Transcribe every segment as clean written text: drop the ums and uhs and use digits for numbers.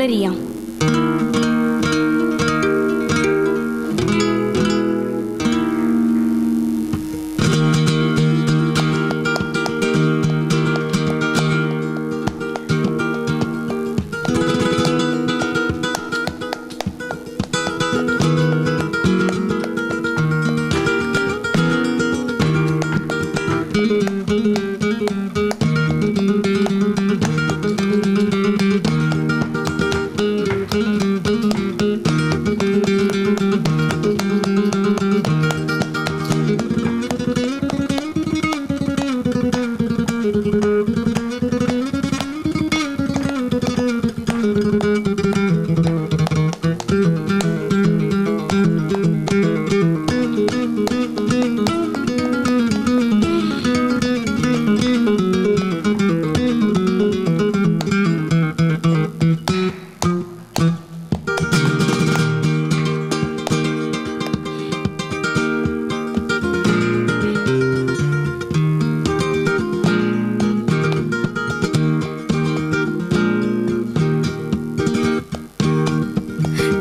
mulería.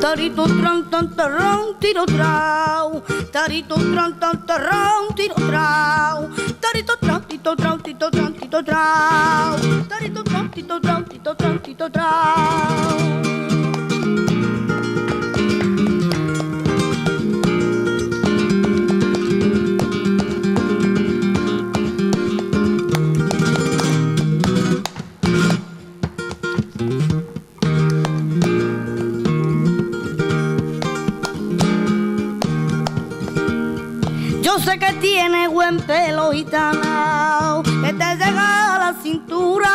Tarito tran tan tarrón tiro trao, tarito tran tan tarrón tiro trao, tarito tran tito trao tito tran tito trao, tarito tran tito trao tito tran tito trao. Yo sé que tiene buen pelo gitana, que te llega a la cintura,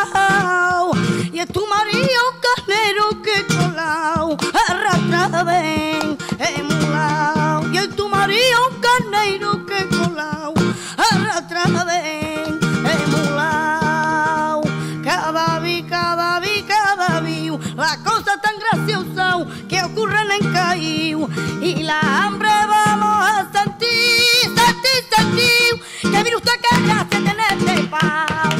y es tu marido carnero que colao, arrastra ven emulao, y es tu marido carnero que colao, arrastra ven emulao, cada vi, la cosa tan graciosa que ocurren en Caíu, y la hambre vamos a sentir. Que mire usted que ya se tiene este pao.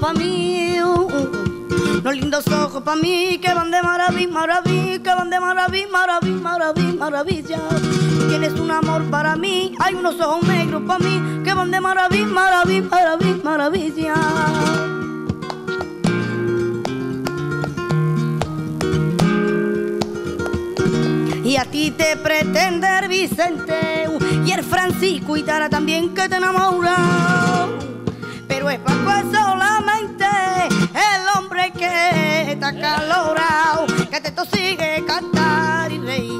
Pa' mí, los lindos ojos pa' mí, que van de maravilla, que van de maravilla. Tienes un amor para mí, hay unos ojos negros pa' mí, que van de maravilla. Y a ti te pretender Vicente, y el Francisco y Tara también que te enamora. Pero es para solamente el hombre que está calorado, que te sigue cantar y reír,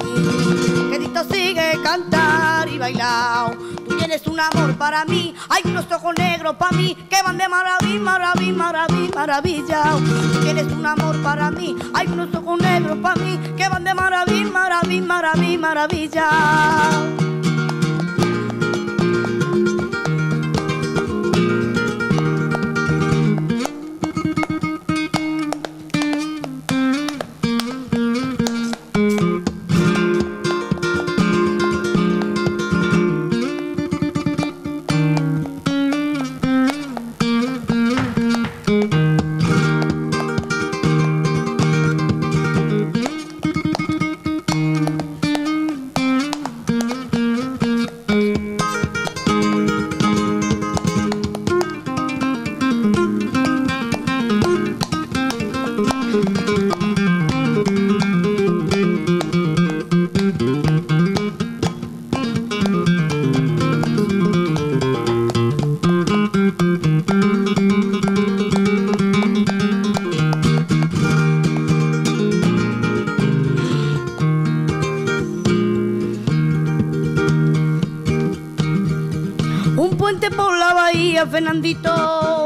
que te sigue cantar y bailar. Tú tienes un amor para mí, hay unos ojos negros para mí, que van de maravilla. Tú tienes un amor para mí, hay unos ojos negros para mí, que van de maravilla. día, Fernandito.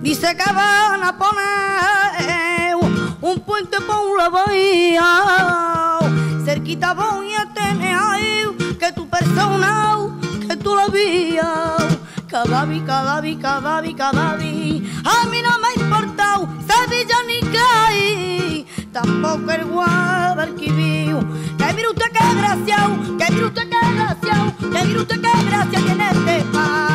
Dice que van a poner un puente por la bahía. Cerquita voy a tener ahí que tu persona, que tú la vías. Cadavi, cadavi, cadavi, cadavi. A mí no me ha importado Sevilla ni Cádiz, tampoco el Guadalquivir. Que mire usted que desgraciado, que mire usted que desgraciado, que mire usted que desgracia tiene este país.